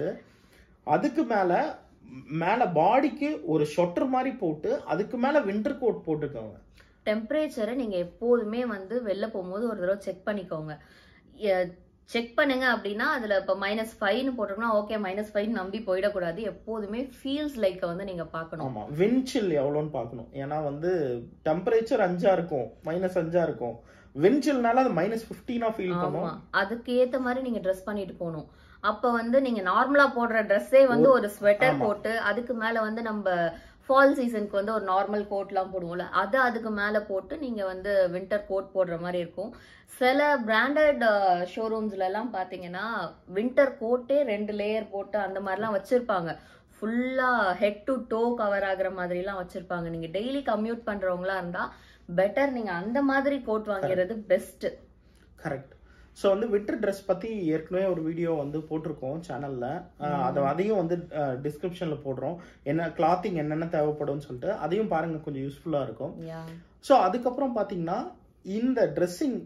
அதுக்கு மேல பாடிக்கு ஒரு ஷொட்டர் மாதிரி போட்டு அதுக்கு மேல winter coat போட்டுக்கோங்க டெம்பரேச்சரை நீங்க எப்பவுமே வந்து வெளிய போயும்போது ஒரு தடவை செக் பண்ணிக்கோங்க செக் பண்ணுங்க அப்படினா அதுல இப்ப -5 னு போட்டோம்னா ஓகே -5 நம்பி போய்ட கூடாது எப்பவுமே ஃபீல்ஸ் லைக் வந்து நீங்க பார்க்கணும் ஆமா wind chill எவ்வளவுன்னு பார்க்கணும் ஏனா வந்து டெம்பரேச்சர் 5 இருக்கும் -5 இருக்கும் wind chillனால அது -15 ஆ ஃபீல் பண்ணும் ஆமா அதுக்கு ஏத்த மாதிரி நீங்க Dress பண்ணிட்டு போணும் அப்ப வந்து நீங்க நார்மலா போடுற Dress-ஏ வந்து ஒரு ஸ்வெட்டர் போட்டு அதுக்கு மேல வந்து நம்ம ஃபால் சீசனுக்கு வந்து ஒரு நார்மல் கோட்லாம் போடுவோம்ல அது அதுக்கு மேல போட்டு நீங்க வந்து விண்டர் கோட் போடுற மாதிரி இருக்கும் சில பிராண்டட் ஷோரூம்ஸ்ல எல்லாம் பாத்தீங்கன்னா விண்டர் கோட்டே 2 லேயர் போட்டு அந்த மாதிரிலாம் வச்சிருப்பாங்க ஃபுல்லா ஹெட் டு டோ கவர் ஆகுற மாதிரிலாம் வச்சிருப்பாங்க நீங்க டெய்லி கம்யூட் பண்றவங்களா இருந்தா பெட்டர் நீங்க அந்த மாதிரி கோட் வாங்குறது பெஸ்ட் கரெக்ட் சோ வந்து விண்டர் Dress பத்தி ஏற்கனவே ஒரு வீடியோ வந்து போட்டுருக்கோம் சேனல்ல அதையும் வந்து டிஸ்கிரிப்ஷன்ல போடுறோம் என்ன கிளாத்திங் என்னென்ன தேவைப்படும்னு சொல்லிட்டு அதையும் பாருங்க கொஞ்சம் யூஸ்ஃபுல்லா இருக்கும் சோ அதுக்கு அப்புறம் பாத்தீங்கன்னா இந்த ட்ரெஸ்ஸிங்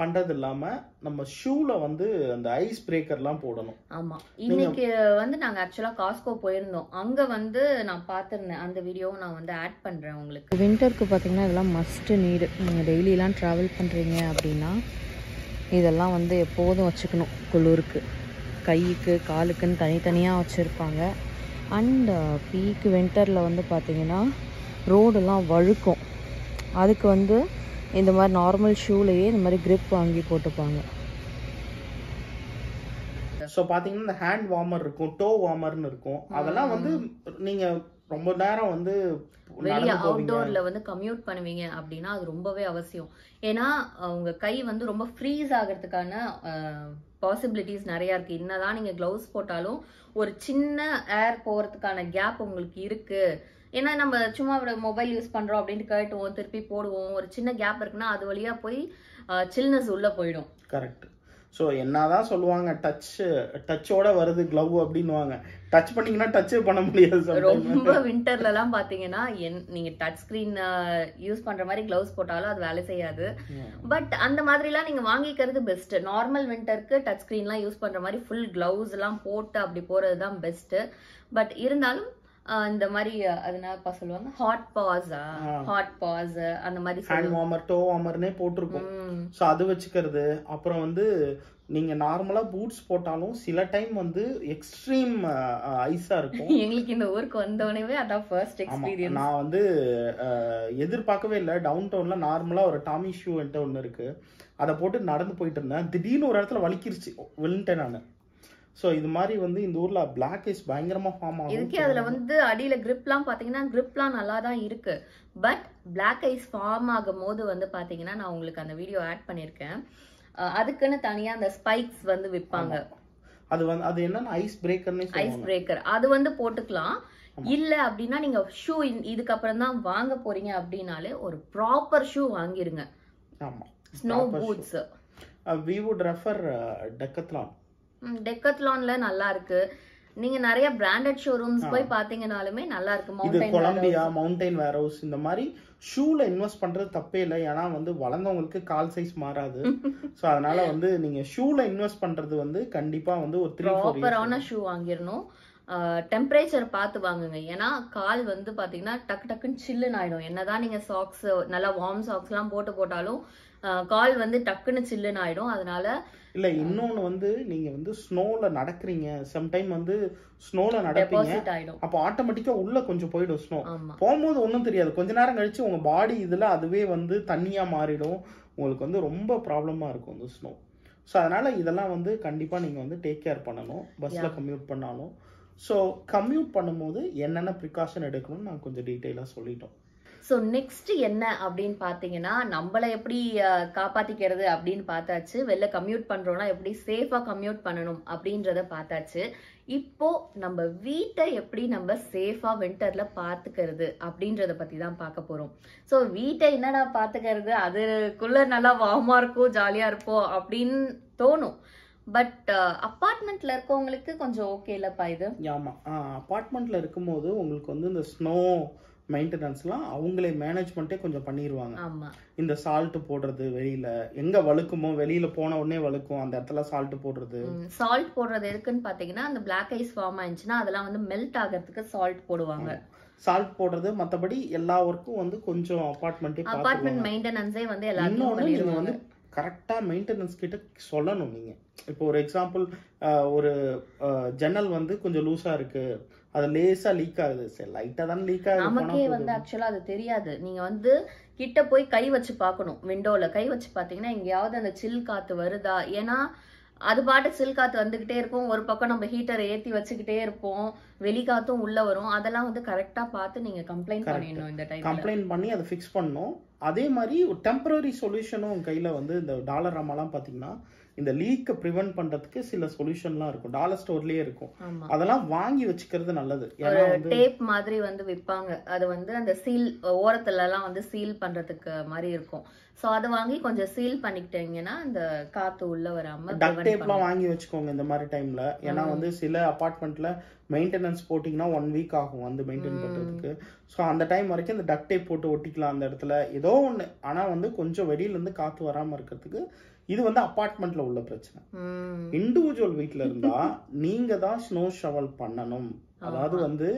பண்றது இல்லாம நம்ம ஷூல வந்து அந்த ஐஸ் பிரேக்கர்லாம் போடணும் ஆமா இன்னைக்கு வந்து நாங்க एक्चुअली காஸ்கோ போயிருந்தோம் அங்க வந்து நான் பாத்துறேன் அந்த வீடியோவை நான் வந்து ஆட் பண்றேன் உங்களுக்கு விண்டருக்கு பாத்தீங்கன்னா இதெல்லாம் மஸ்ட் நீட் நீங்க டெய்லி எல்லாம் டிராவல் பண்றீங்க அப்படினா இதெல்லாம் வந்து எப்போதும் வச்சுக்கணும் குளிருக்கு கைக்கு காலுக்குன்னு தனித்தனியாக வச்சுருப்பாங்க அண்ட் பீக் விண்டரில் வந்து பார்த்திங்கன்னா ரோடெல்லாம் வழுக்கும் அதுக்கு வந்து இந்த மாதிரி நார்மல் ஷூலையே இந்த மாதிரி grip வாங்கி போட்டுப்பாங்க ஸோ பார்த்திங்கன்னா இந்த ஹேண்ட் வார்மர் இருக்கும் டோ வார்மர்னு இருக்கும் அதெல்லாம் வந்து நீங்கள் ரொம்ப நேரம் வந்து வெளியே அவுட்டோர்ல வந்து கம்யூட் பண்ணுவீங்க அப்படின்னா அது ரொம்பவே அவசியம் ஏன்னா உங்க கை வந்து ரொம்ப ஃப்ரீஸ் ஆகிறதுக்கான பாசிபிலிட்டிஸ் நிறைய இருக்கு என்னதான் நீங்க கிளவுஸ் போட்டாலும் ஒரு சின்ன ஏர் போறதுக்கான கேப் உங்களுக்கு இருக்கு ஏன்னா நம்ம சும்மா மொபைல் யூஸ் பண்றோம் அப்படின்னு கேட்டுவோம் திருப்பி போடுவோம் ஒரு சின்ன கேப் இருக்குன்னா அது வழியா போய் சில்னஸ் உள்ள போயிடும் கரெக்ட் சோ என்னதான் சொல்லுவாங்க டச்சோட வருது கிளவ் அப்படினுவாங்க டச் பண்ணீங்கன்னா டச்சே பண்ண முடியாது ரொம்ப விண்டர்ல எல்லாம் பாத்தீங்கன்னா நீங்க டச் ஸ்கிரீன் யூஸ் பண்ற மாதிரி கிளவுஸ் போட்டாலும் அது வேலை செய்யாது பட் அந்த மாதிரி எல்லாம் நீங்க வாங்கிக்கிறது பெஸ்ட் நார்மல் விண்டருக்கு டச் ஸ்கிரீன்லாம் யூஸ் பண்ற மாதிரி ஃபுல் கிளவுஸ் எல்லாம் போட்டு அப்படி போறதுதான் பெஸ்ட் பட் இருந்தாலும் இந்த மாதிரி அதனாலப்பா சொல்லுவாங்க ஹாட் பாஸ் அந்த மாதிரி ஹேண்ட் வார்மர் டோ வார்மர்னே போட்டுருக்கும் சோ அது வச்சுக்கிறது அப்புறம் வந்து நீங்க நார்மலா பூட்ஸ் போட்டாலும் சில டைம் வந்து எக்ஸ்ட்ரீம் ஐஸா இருக்கும் எங்களுக்கு இந்த ஊருக்கு வந்தவனவே அதான் ஃபர்ஸ்ட் எக்ஸ்பீரியன்ஸ் நான் வந்து எதிர்பார்க்கவே இல்ல டவுன் டவுன்ல நார்மலா ஒரு டாமி ஷூ என்கிட்ட ஒன்னு இருக்கு அதை போட்டு நடந்து போயிட்டு இருந்தேன். திடீர்னு ஒரு இடத்துல வலிக்கிருச்சு, விழுந்துட்டேன் நான். சோ இது மாதிரி வந்து இந்த ஊர்ல பிளாக் ஐஸ் பயங்கரமா ஃபார்ம் ஆகும். இதுக்கே அதுல வந்து அடியில கிரிப்லாம் பாத்தீங்கன்னா கிரிப்லாம் நல்லா தான் இருக்கு. பட் பிளாக் ஐஸ் ஃபார்ம் ஆகும்போது வந்து பாத்தீங்கன்னா நான் உங்களுக்கு அந்த வீடியோ ஆட் பண்ணிருக்கேன். அதுக்குன்னு தனியா அந்த ஸ்பைக்ஸ் வந்து விற்பாங்க. அது வந்து அது என்னன்னா ஐஸ் பிரேக்கர்னே சொல்லுவாங்க. ஐஸ் பிரேக்கர் அது வந்து போட்டுக்கலாம். இல்ல அப்படின்னா நீங்க ஷூ இதுக்கப்புறம் தான் வாங்க போறீங்க அப்படின்னாலே ஒரு ப்ராப்பர் ஷூ வாங்கிருங்க. ஆமா, snow boots. we would refer Decathlon. டெக்கத்லான்ல நல்லா இருக்கு. நீங்க நிறைய பிராண்டட் ஷோரூம்ஸ் போய் பாத்தீங்கனாலுமே நல்லா இருக்கு. மவுண்டைன் கொலம்பியா, மவுண்டைன் வேர்ஹவுஸ், இந்த மாதிரி ஷூல இன்வெஸ்ட் பண்றது தப்பே இல்லை. ஏன்னா வந்து வளர்ந்தவங்களுக்கு கால் சைஸ் மாறாது. சோ அதனால வந்து நீங்க ஷூல இன்வெஸ்ட் பண்றது வந்து கண்டிப்பா வந்து ஒரு ப்ராப்பரான ஷூ வாங்கிடணும். டெம்பரேச்சர் பார்த்து வாங்குங்க. ஏன்னா கால் வந்து பாத்தீங்கன்னா டக்கு டக்குன்னு சில்லுன்னு ஆயிடும். என்னதான் நீங்க சாக்ஸ் நல்லா வார்ம் சாக்ஸ் எல்லாம் போட்டாலும் கால் வந்து டக்குன்னு சில்லுன்னு ஆயிடும். அதனால இல்ல இன்னொன்னு வந்து நீங்க வந்து ஸ்னோல நடக்கிறீங்க, சம்டைம் வந்து ஸ்னோல நடப்பீங்க, அப்ப ஆட்டோமேட்டிக்கா உள்ள கொஞ்சம் போயிடும் ஸ்னோ. போகும்போது ஒன்றும் தெரியாது, கொஞ்ச நேரம் கழிச்சு உங்க பாடி இதுல அதுவே வந்து தண்ணியா மாறிடும். உங்களுக்கு வந்து ரொம்ப ப்ராப்ளமா இருக்கும் இந்த ஸ்னோ. ஸோ அதனால இதெல்லாம் வந்து கண்டிப்பா நீங்க வந்து டேக் கேர் பண்ணணும். பஸ்ல கம்யூட் பண்ணாலும் ஸோ கம்யூட் பண்ணும்போது என்னென்ன ப்ரிகாஷன் எடுக்கணும்னு நான் கொஞ்சம் டீட்டெயிலாக சொல்லிட்டோம். ஸோ நெக்ஸ்ட் என்ன அப்படின்னு பார்த்தீங்கன்னா, நம்மளை எப்படி காப்பாற்றிக்கிறது அப்படின்னு பார்த்தாச்சு. வெளில கம்யூட் பண்ணுறோன்னா எப்படி சேஃபாக கம்யூட் பண்ணணும் அப்படின்றத பார்த்தாச்சு. இப்போ நம்ம வீட்டை எப்படி நம்ம சேஃபாக விண்டரில் பார்த்துக்கிறது அப்படின்றத பற்றி தான் பார்க்க போகிறோம். ஸோ வீட்டை என்னடா பார்த்துக்கிறது, அதுக்குள்ளே நல்லா வார்மாக இருக்கும், ஜாலியாக இருப்போம் அப்படின்னு தோணும். பட் அபார்ட்மெண்ட்ல இருக்கவங்களுக்கு கொஞ்சம் ஓகே இல்லப்பா இது. ஆமா, அபார்ட்மெண்ட்ல இருக்கும்போது உங்களுக்கு வந்து இந்த ஸ்னோ மெயின்டெனன்ஸ்லாம் அவங்களே மேனேஜ்மெண்ட்டே கொஞ்சம் பண்ணிடுவாங்க. இந்த சால்ட் போடுறது வெளியில எங்க வழுக்குமோ, வெளியில போன உடனே வழுக்கும் அந்த இடத்துல சால்ட் போடுறது. சால்ட் போடுறது எதுக்குன்னு பாத்தீங்கன்னா அந்த பிளாக் ஐஸ் ஃபார்ம் ஆயிடுச்சுன்னா அதெல்லாம் வந்து மெல்ட் ஆகிறதுக்கு சால்ட் போடுவாங்க. சால்ட் போடுறது மற்றபடி எல்லா ஒர்க்கும் வந்து கொஞ்சம் அபார்ட்மெண்ட் மெயின்டெனன்ஸே வந்து எல்லாரும் கரெக்டா மெயின்டெனன்ஸ் கிட்ட சொல்லணும். நீங்க இப்போ ஒரு எக்ஸாம்பிள், ஒரு ஜன்னல் வந்து கொஞ்சம் லூஸா இருக்கு, அது லேசா லீக் ஆகுது, சரி லைட்டா தான் லீக் ஆகுது, நமக்கே வந்து ஆக்சுவலா அது தெரியாது. நீங்க வந்து கிட்ட போய் கை வச்சு பாக்கணும், விண்டோல கை வச்சு பாத்தீங்கன்னா எங்கேயாவது அந்த சில் காத்து வருதா. ஏன்னா அது பாட்டு சில் காத்து வந்துகிட்டே இருக்கும், ஒரு பக்கம் நம்ம ஹீட்டரை ஏத்தி வச்சுக்கிட்டே இருப்போம், வெளிக்காத்தும் உள்ள வரும். அதெல்லாம் வந்து கரெக்டா பார்த்து நீங்க கம்ப்ளைண்ட் பண்ணிடணும். இந்த டைம் கம்ப்ளைண்ட் பண்ணி அதை ஃபிக்ஸ் பண்ணணும். அதே மாதிரி ஒரு டெம்பரரி சொல்யூஷனும் உங்க கையில வந்து இந்த டாலர் அம்மாலாம் பாத்தீங்கன்னா இந்த லீக்கை ப்ரிவென்ட் பண்றதுக்கு சில சொல்யூஷன்லாம் இருக்கும், டாலர் ஸ்டோர்லயே இருக்கும். அதெல்லாம் வாங்கி வச்சுக்கிறது நல்லது. டேப் மாதிரி வந்து விற்பாங்க, அது வந்து அந்த சீல் ஓரத்துல எல்லாம் வந்து சீல் பண்றதுக்கு மாதிரி இருக்கும். சோ அதை வாங்கி கொஞ்சம் சீல் பண்ணிக்கிட்டீங்கன்னா அந்த காத்து உள்ள வராம. டக்ட் டேப்லாம் வாங்கி வச்சுக்கோங்க இந்த மாதிரி டைம்ல. ஏன்னா வந்து சில அபார்ட்மெண்ட்ல மெயின்டெனன்ஸ் போட்டிங்கன்னா 1 வீக் ஆகும் வந்து மெயின்டைன் பண்ணுறதுக்கு. ஸோ அந்த டைம் வரைக்கும் இந்த டக்ட் டேப் போட்டு ஒட்டிக்கலாம் அந்த இடத்துல, ஏதோ ஒன்று. ஆனால் வந்து கொஞ்சம் வெளியிலேருந்து காற்று வராமல் இருக்கிறதுக்கு இது வந்து அப்பார்ட்மெண்ட்டில் உள்ள பிரச்சனை. இண்டிவிஜுவல் வீட்டில் இருந்தால் நீங்கள் தான் ஸ்னோ ஷவல் பண்ணணும். அதாவது வந்து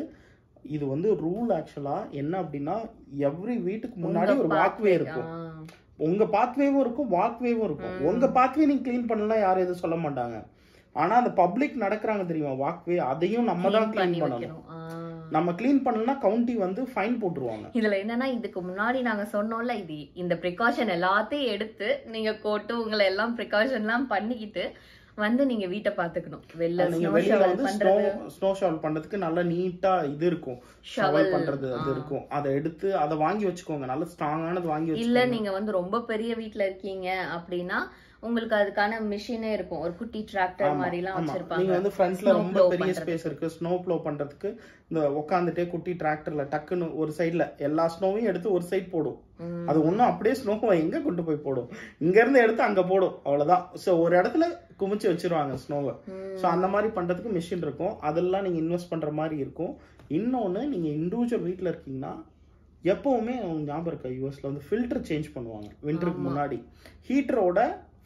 இது வந்து ரூல் ஆக்சுவலாக என்ன அப்படின்னா, எவ்ரி வீட்டுக்கு முன்னாடி ஒரு வாக்வே இருக்கும். உங்கள் பாத்வேவும் இருக்கும், வாக்வேவும் இருக்கும். உங்கள் பாத்வே நீங்கள் க்ளீன் பண்ணலாம், யாரும் எதுவும் சொல்ல மாட்டாங்க. ஆனா அந்த பப்ளிக் நடக்கிறாங்க தெரியுமா வாக்வே, அதையும் நம்ம தான் கிளீன் பண்ணணும். நம்ம கிளீன் பண்ணலனா கவுண்டி வந்து ஃபைன் போட்டுருவாங்க. இதுல என்னன்னா, இதுக்கு முன்னாடி நாங்க சொன்னோம்ல, இது இந்த ப்ரிகாஷன் எல்லாத்தையும் எடுத்து நீங்க கோட்டு உங்களை எல்லாம் ப்ரிகாஷன் எல்லாம் பண்ணிக்கிட்டு வந்து நீங்க வீட்டை பாத்துக்கணும். வெளில ஸ்னோ ஷவல் பண்றதுக்கு நல்ல நீட்டா இது இருக்கும், ஷவல் பண்றது அது இருக்கும். அதை எடுத்து அதை வாங்கி வச்சுக்கோங்க, நல்ல ஸ்ட்ராங்கானது வாங்கி வச்சுக்கோங்க. இல்ல நீங்க வந்து ரொம்ப பெரிய வீட்டுல இருக்கீங்க அப்படின்னா உங்களுக்கு அதுக்கான மிஷினே இருக்கும், ஒரு குட்டி டிராக்டர் மாதிரி எல்லாம் வச்சிருப்பாங்க. நீங்க வந்து ஃப்ரண்ட்ல ரொம்ப பெரிய ஸ்பேஸ் இருக்கு, ஸ்னோ ப்ளோ பண்றதுக்கு இந்த உட்காந்துட்டே குட்டி டிராக்டர்ல டக்குன்னு ஒரு சைடுல எல்லா ஸ்னோவையும் எடுத்து ஒரு சைடு போடும். அது ஒன்னும் அப்படியே ஸ்னோவை எங்க கொண்டு போய் போடும், இங்க இருந்து எடுத்து அங்க போடும், அவ்வளவுதான். சோ ஒரு இடத்துல குமிச்சு வச்சிருவாங்க ஸ்னோவை. சோ அந்த மாதிரி பண்றதுக்கு மிஷின் இருக்கும், அதெல்லாம் நீங்க இன்வெஸ்ட் பண்ற மாதிரி இருக்கும். இன்னொன்னு, நீங்க இண்டிவிஜுவல் வீட்டுல இருக்கீங்கன்னா எப்பவுமே ஞாபகம் இருக்கா, யூஎஸ்ல வந்து ஃபில்டர் சேஞ்ச் பண்ணுவாங்க விண்டருக்கு முன்னாடி. ஹீட்டரோட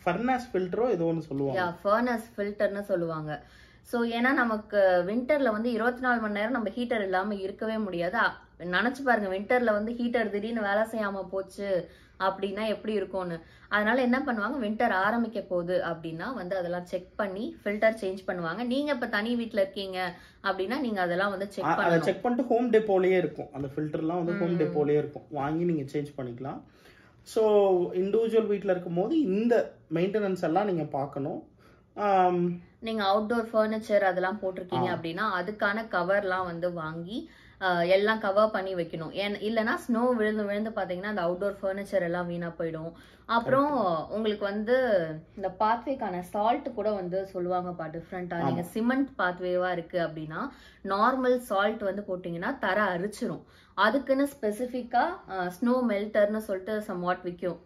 ஃபர்னஸ் ஃபில்டரோ ஏதோ ஒன்னு சொல்லுவாங்க. ஃபர்னஸ் ஃபில்டர்னு சொல்லுவாங்க. சோ ஏன்னா நமக்கு விண்டர்ல வந்து 24 மணி நேரம் நம்ம ஹீட்டர் இல்லாம இருக்கவே முடியாது. நினைச்சு பாருங்க, விண்டர்ல வந்து ஹீட்டர் திடீர்னு வேலை செய்யாம போச்சு அப்படின்னா எப்படி இருக்கும்னு. அதனால என்ன பண்ணுவாங்க, விண்டர் ஆரம்பிக்க போகுது அப்படின்னா வந்து அதெல்லாம் செக் பண்ணி ஃபில்டர் சேஞ்ச் பண்ணுவாங்க. நீங்க இப்ப தனி வீட்டுல இருக்கீங்க அப்படின்னா நீங்க அதெல்லாம் வந்து செக் பண்ணி செக் பண்ணிட்டு ஹோம் டெப்போலயே இருக்கும் அந்த ஃபில்டர்லாம் வந்து ஹோம் டெப்போலயே இருக்கும், வாங்கி நீங்க சேஞ்ச் பண்ணிக்கலாம். So individual வீட்ல இருக்கும்போது இந்த மெயின்டனன்ஸ் எல்லாம் நீங்க பார்க்கணும். நீங்க அவுட்டோர் ஃபர்னிச்சர் அதெல்லாம் போட்டுருக்கீங்க அப்படினா அதுக்கான கவர்லாம் வந்து வாங்கி எல்லாம் கவர் பண்ணி வைக்கணும். இல்லனா ஸ்னோ விழுந்து விழுந்து பாத்தீங்கன்னா அந்த அவுட்டோர் ஃபர்னிச்சர் எல்லாம் வீணா போயிடும். அப்புறம் உங்களுக்கு வந்து இந்த பாத்வேக்கான சால்ட் கூட வந்து சொல்லுவாங்கப்பா டிஃப்ரெண்டா. நீங்க சிமெண்ட் பாத்வேவா இருக்கு அப்படின்னா நார்மல் சால்ட் வந்து போட்டீங்கன்னா தர அரிச்சிரும். அதுக்குன்னு ஸ்பெசிஃபிக்கா ஸ்னோ மெல்டர்னு சொல்லிட்டு சம்வாட் விற்கும்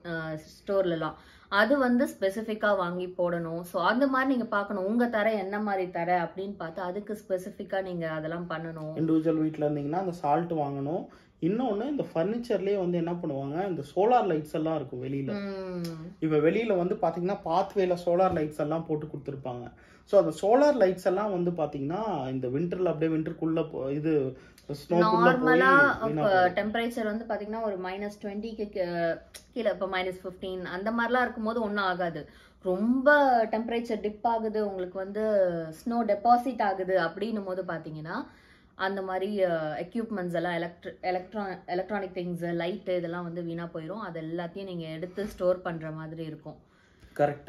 ஸ்டோர்லாம், அது வந்து ஸ்பெசிஃபிக்கா வாங்கி போடணும். ஸோ அந்த மாதிரி நீங்க பார்க்கணும் உங்க தர என்ன மாதிரி தர அப்படின்னு பார்த்து அதுக்கு ஸ்பெசிஃபிக்கா நீங்க அதெல்லாம் பண்ணணும். இண்டிவிஜுவல் வீட்டில் இருந்தீங்கன்னா அந்த சால்ட் வாங்கணும். இன்னொன்று இந்த ஃபர்னிச்சர்லேயே வந்து என்ன பண்ணுவாங்க, இந்த சோலார் லைட்ஸ் எல்லாம் இருக்கும் வெளியில். இப்போ வெளியில் வந்து பார்த்தீங்கன்னா பாத்வேல சோலார் லைட்ஸ் எல்லாம் போட்டு கொடுத்துருப்பாங்க. ஸோ அந்த சோலார் லைட்ஸ் எல்லாம் வந்து பார்த்தீங்கன்னா இந்த விண்டரில் அப்படியே விண்டருக்குள்ளே இது நார்மலாக டெம்பரேச்சர் வந்து பார்த்தீங்கன்னா ஒரு -20க்கு கீழே இப்போ -15 அந்த மாதிரிலாம் இருக்கும்போது ஒன்றும் ஆகாது. ரொம்ப டெம்பரேச்சர் டிப் ஆகுது, உங்களுக்கு வந்து ஸ்னோ டெபாசிட் ஆகுது அப்படின்னும் போது பார்த்தீங்கன்னா அந்த மாதிரி எக்யூப்மெண்ட்ஸ் எல்லாம் எலக்ட்ரானிக் திங்ஸ் லைட்டு இதெல்லாம் வந்து வீணா போயிடும். அது எல்லாத்தையும் நீங்கள் எடுத்து ஸ்டோர் பண்ணுற மாதிரி இருக்கும். கரெக்ட்.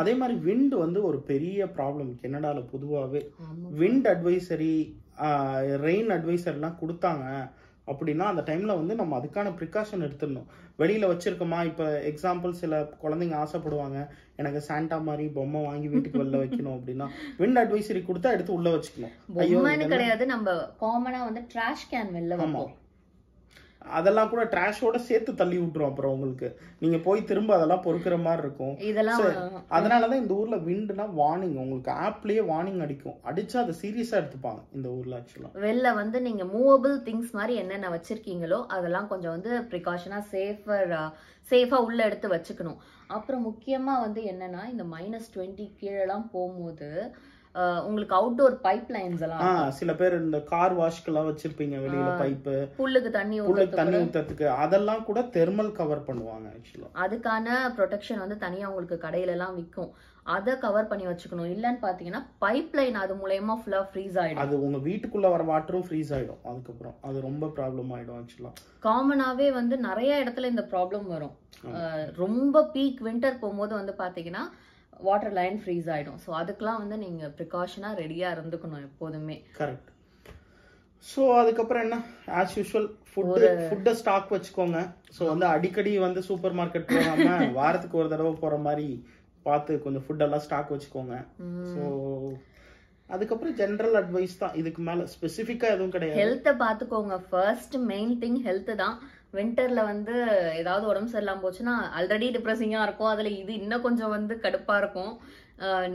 அதே மாதிரி விண்ட் வந்து ஒரு பெரிய ப்ராப்ளம் கனடாவில். பொதுவாகவே விண்ட் அட்வைசரி ரெயின் அட்வைசரிலாம் கொடுத்தாங்க அப்படின்னா அந்த டைமில் வந்து நம்ம அதுக்கான ப்ரிகாஷன் எடுத்துடணும். வெளியில் வச்சுருக்கோமா, இப்போ எக்ஸாம்பிள் சில குழந்தைங்க ஆசைப்படுவாங்க எனக்கு சாண்டா மாதிரி பொம்மை வாங்கி வீட்டுக்கு வெளில வைக்கணும் அப்படின்னா விண்ட் அட்வைசரி கொடுத்தா எடுத்து உள்ளே வச்சுக்கணும். பொம்மைன்னு கிடையாது, நம்ம காமனாக வந்து ட்ராஷ் கேன் வெளில வைப்போம். அதெல்லாம் கூட ட்ராஷோட சேர்த்து தள்ளி விட்டுரும். அப்புறம் உங்களுக்கு நீங்க போய் திரும்ப அதெல்லாம் பொறுக்கிற மாதிரி இருக்கும். அதனாலதான் இந்த ஊர்ல விண்டுனா வார்னிங், உங்களுக்கு ஆப்லயே வார்னிங் அடிக்கும். அடிச்சா அதை சீரியஸா எடுத்துப்பாங்க இந்த ஊர்ல. ஆக்சுவலா வெளில வந்து நீங்க மூவபிள் திங்ஸ் மாதிரி என்னென்ன வச்சிருக்கீங்களோ அதெல்லாம் கொஞ்சம் வந்து ப்ரிகாஷனா சேஃபா உள்ள எடுத்து வச்சுக்கணும். அப்புறம் முக்கியமா வந்து என்னன்னா இந்த -20 கீழே எல்லாம் போகும்போது உங்களுக்கு அவுட்டோர் பைப் லைன்ஸ் எல்லாம் சில பேர் இந்த கார் வாஷ்க்கெல்லாம் வச்சிருப்பீங்க வெளியில பைப்பு புல்லுக்கு தண்ணி ஊத்துறதுக்கு அதெல்லாம் கூட தெர்மல் கவர் பண்ணுவாங்க. ஆக்சுவலா அதுக்கான ப்ரொடெக்ஷன் வந்து தனியா உங்களுக்கு கடையில எல்லாம் விற்கும், அதை கவர் பண்ணி வச்சுக்கணும். இல்லன்னு பாத்தீங்கன்னா பைப் லைன் அது மூலமா ஃபுல்லா ஃப்ரீஸ் ஆயிடும். அது உங்க வீட்டுக்குள்ள வர வாட்டரும் ஃப்ரீஸ் ஆயிடும். அதுக்கப்புறம் அது ரொம்ப ப்ராப்ளம் ஆயிடும். ஆக்சுவலா காமனாவே வந்து நிறைய இடத்துல இந்த ப்ராப்ளம் வரும். ரொம்ப பீக் விண்டர் போகும்போது வந்து பாத்தீங்கன்னா வாட்டர் லைன் ஃப்ரீஸ் ஆயிடும். ஸோ அதுக்கெல்லாம் வந்து நீங்க ப்ரிகாஷனா ரெடியா இருந்துக்கணும் எப்போதுமே. கரெக்ட். ஸோ அதுக்கப்புறம் என்ன, ஆஸ் யூஷுவல் ஃபுட்டை ஸ்டாக் வச்சுக்கோங்க. ஸோ வந்து அடிக்கடி வந்து சூப்பர் மார்க்கெட் போகாம வாரத்துக்கு ஒரு தடவை போற மாதிரி பார்த்து கொஞ்சம் ஃபுட்டெல்லாம் ஸ்டாக் வச்சுக்கோங்க. ஸோ அதுக்கப்புறம் ஜெனரல் அட்வைஸ் தான், இதுக்கு மேல ஸ்பெசிஃபிக்கா எதுவும் கிடையாது. ஹெல்த்தை பார்த்துக்கோங்க ஃபர்ஸ்ட், மெயின் திங் ஹெல்த் தான். விண்டர்ல வந்து ஏதாவது உடம்பு சரியில்லாம போச்சுன்னா ஆல்ரெடி டிப்ரெசிங்கா இருக்கும், அதுல இது இன்னும் கொஞ்சம் வந்து கடுப்பா இருக்கும்.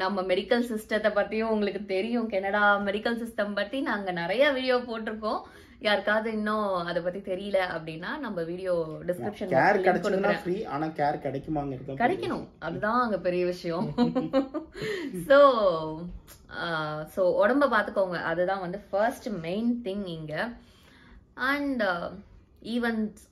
நம்ம மெடிக்கல் சிஸ்டத்தை பத்தியும் உங்களுக்கு தெரியும், கனடா மெடிக்கல் சிஸ்டம் பத்தி நாங்க நிறைய வீடியோ போட்டிருக்கோம். யாருக்காவது இன்னும் அதை பத்தி தெரியல அப்படின்னா நம்ம வீடியோ டிஸ்கிரிப்ஷன் கிடைக்கணும், அதுதான் அங்க பெரிய விஷயம். சோ உடம்ப பாத்துக்கோங்க, அதுதான் வந்து ஃபர்ஸ்ட் மெயின் திங் இங்க. அண்ட் ஈவெண்ட்ஸ்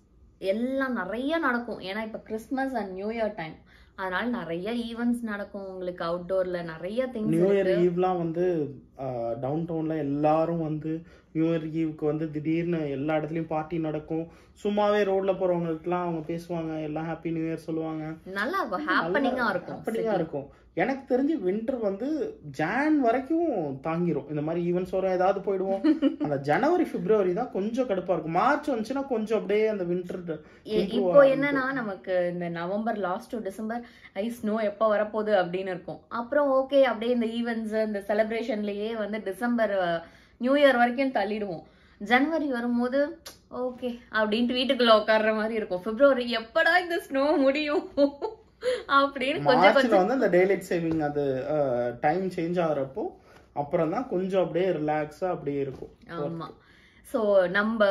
எல்லாம் நிறைய நடக்கும், ஏன்னா இப்போ Christmas and new year time, அதனால நிறைய ஈவெண்ட்ஸ் நடக்கும் உங்களுக்கு அவுட்டோர்ல. நிறைய திங்ஸ் நியூ இயர் ஈவ்லாம் வந்து டவுன் டவுன்ல எல்லாரும் வந்து நியூ இயர் ஈவுக்கு வந்து திடீர்னு எல்லா இடத்துலயும் பார்ட்டி நடக்கும். சும்மாவே ரோட்ல போறவங்களுக்குலாம் அவங்க பேசுவாங்க, எல்லாம் ஹாப்பி நியூ இயர் சொல்லுவாங்க. நல்லா ஹாப்பனிங்கா இருக்கும். எனக்கு தெரிஞ்சு விண்டர் வந்து ஜான் வரைக்கும் தாங்கிரும். இந்த மாதிரி ஈவெண்ட்ஸ் வரும், ஏதாவது போயிடுவோம். அந்த ஜனவரி-பிப்ரவரி தான் கொஞ்சம் கடுப்பா இருக்கும். மார்ச் வந்துச்சுன்னா கொஞ்சம் அப்படியே அந்த விண்டர். இப்போ என்னன்னா நமக்கு இந்த நவம்பர் லாஸ்ட் டு டிசம்பர் ஐ ஸ்னோ எப்போ வரப்போகுது அப்படின்னு இருக்கும். அப்புறம் ஓகே அப்படியே இந்த ஈவெண்ட்ஸ் இந்த செலிப்ரேஷன்லயே வந்து டிசம்பர் நியூ இயர் வரைக்கும் தள்ளிடுவோம். ஜனவரி வரும்போது ஓகே அப்படின்ட்டு வீட்டுக்குள்ள உட்கார்ற மாதிரி இருக்கும். பிப்ரவரி எப்படா இந்த ஸ்னோ முடியும் அப்படின்னு கொஞ்சம் வந்து அந்த டேலைட் சேவிங் அது டைம் சேஞ்ச் ஆகுறப்போ அப்புறம் தான் கொஞ்சம் அப்படியே ரிலாக்ஸா அப்படியே இருக்கும். ஆமா. ஸோ நம்ம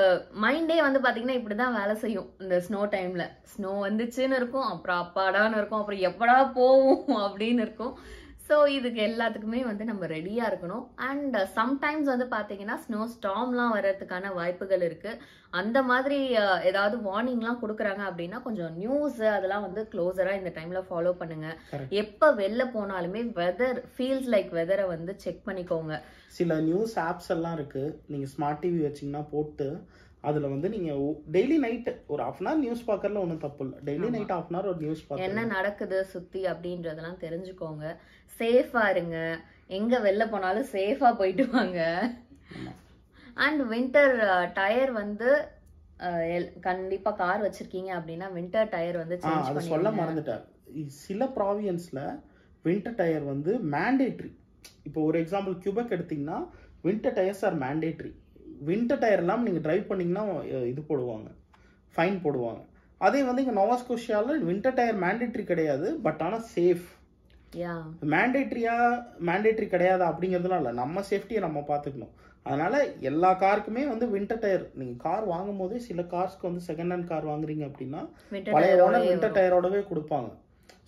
மைண்டே வந்து பார்த்தீங்கன்னா இப்படி தான் வேலை செய்யும். இந்த ஸ்னோ டைமில் ஸ்னோ வந்துச்சுன்னு இருக்கும், அப்புறம் அப்பாடான்னு இருக்கும், அப்புறம் எப்படா போவோம் அப்படின்னு இருக்கும். ஸோ இதுக்கு எல்லாத்துக்குமே வந்து நம்ம ரெடியாக இருக்கணும். அண்ட் சம்டைம்ஸ் வந்து பார்த்தீங்கன்னா ஸ்னோ ஸ்டார்ம்லாம் வர்றதுக்கான வாய்ப்புகள் இருக்குது. அந்த மாதிரி ஏதாவது வார்னிங்லாம் கொடுக்குறாங்க அப்படின்னா கொஞ்சம் நியூஸ் அதெல்லாம் வந்து க்ளோஸராக இந்த டைமில் ஃபாலோ பண்ணுங்கள். எப்போ வெளில போனாலுமே வெதர் ஃபீல்ஸ் லைக் வெதரை வந்து செக் பண்ணிக்கோங்க. சில நியூஸ் ஆப்ஸ் எல்லாம் இருக்குது, நீங்கள் ஸ்மார்ட் டிவி வச்சிங்கன்னா போட்டு அதுல வந்து நீங்க டெய்லி நைட் ஒரு half an hour நியூஸ் பார்க்கறல ஒண்ணும் தப்பு இல்ல. Daily night half an hour ஒரு நியூஸ் பார்க்க என்ன நடக்குது சுத்தி அப்படின்றதெல்லாம் தெரிஞ்சுக்கோங்க. சேஃபா இருங்க, எங்க வெல்ல போனாலும் சேஃபா போயிட்டு வாங்க. அண்ட் வின்டர் டயர் வந்து கண்டிப்பா கார் வச்சிருக்கீங்க அப்படின்னா வின்டர் டயர் வந்து சேஞ்ச் பண்ணி சொல்ல மறந்துட்டார். சில ப்ராவின்ஸ்ல வின்டர் டயர் வந்து மேண்டேட்டரி. இப்போ ஒரு எக்ஸாம்பிள் கியூபெக் எடுத்தீங்கன்னா winter tyres are mandatory. Winter tyre இல்லாமல் நீங்கள் ட்ரைவ் பண்ணிங்கன்னா இது போடுவாங்க, ஃபைன் போடுவாங்க. அதே வந்து இங்கே நோவா ஸ்கோஷியாவில் வின்டர் டயர் மேண்டேட்ரி கிடையாது, பட் ஆனால் சேஃப். மேண்டேட்ரி கிடையாது அப்படிங்கிறதுலாம் இல்லை, நம்ம சேஃப்டியை நம்ம பார்த்துக்கணும். அதனால் எல்லா காருக்குமே வந்து வின்டர் டயர் நீங்கள் கார் வாங்கும் போதே சில கார்ஸ்க்கு வந்து செகண்ட் ஹேண்ட் கார் வாங்குறீங்க அப்படின்னா பழைய ஓனர் வின்டர் டயரோடவே கொடுப்பாங்க.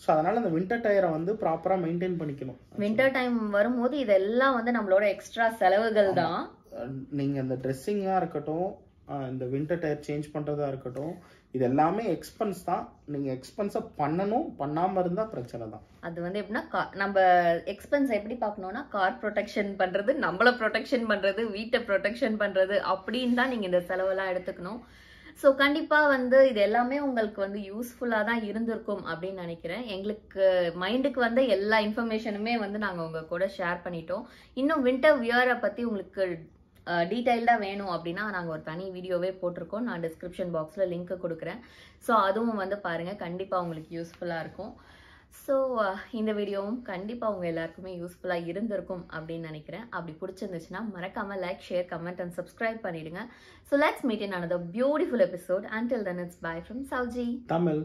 சோ அதனால அந்த வின்டர் டயரை வந்து ப்ராப்பரா மெயின்டெய்ன் பண்ணிக்கணும். வின்டர் டைம் வரும்போது இதெல்லாம் வந்து நம்மளோட எக்ஸ்ட்ரா செலவுகள் தான். நீங்க அந்த ட்ரெஸ்ஸிங்கா இருக்கட்டும், இந்த வின்டர் டயர் சேஞ்ச் பண்றதா இருக்கட்டும், இது எல்லாமே எக்ஸ்பென்ஸ் தான். நீங்க எக்ஸ்பென்ஸா பண்ணணும், பண்ணாம இருந்தா பிரச்சனை தான். அது வந்து எப்படின்னா நம்ம எக்ஸ்பென்ஸ் எப்படி பார்க்கணும்னா கார் ப்ரொடெக்ஷன் பண்றது, நம்மள ப்ரொடெக்ஷன் பண்றது, வீட்டை ப்ரொடெக்ஷன் பண்றது அப்படின்னு தான் நீங்க இந்த செலவெல்லாம் எடுத்துக்கணும். ஸோ கண்டிப்பாக வந்து இது எல்லாமே உங்களுக்கு வந்து யூஸ்ஃபுல்லாக தான் இருந்திருக்கும் அப்படின்னு நினைக்கிறேன். எங்களுக்கு மைண்டுக்கு வந்து எல்லா இன்ஃபர்மேஷனுமே வந்து நாங்கள் உங்கள் கூட ஷேர் பண்ணிட்டோம். இன்னும் வின்டர் வியரை பற்றி உங்களுக்கு டீட்டெயில்டாக வேணும் அப்படின்னா நாங்கள் ஒரு தனி வீடியோவே போட்டிருக்கோம். நான் டிஸ்கிரிப்ஷன் பாக்ஸில் லிங்க் கொடுக்குறேன். ஸோ அதுவும் வந்து பாருங்கள், கண்டிப்பாக உங்களுக்கு யூஸ்ஃபுல்லாக இருக்கும். ஸோ இந்த வீடியோவும் கண்டிப்பாக உங்கள் எல்லாருக்குமே யூஸ்ஃபுல்லாக இருந்திருக்கும் அப்படின்னு நினைக்கிறேன். அப்படி பிடிச்சிருந்துச்சுன்னா மறக்காமல் like, share, comment and subscribe பண்ணிடுங்க. So let's meet in another beautiful episode. Until then, it's bye from Sauji Tamil.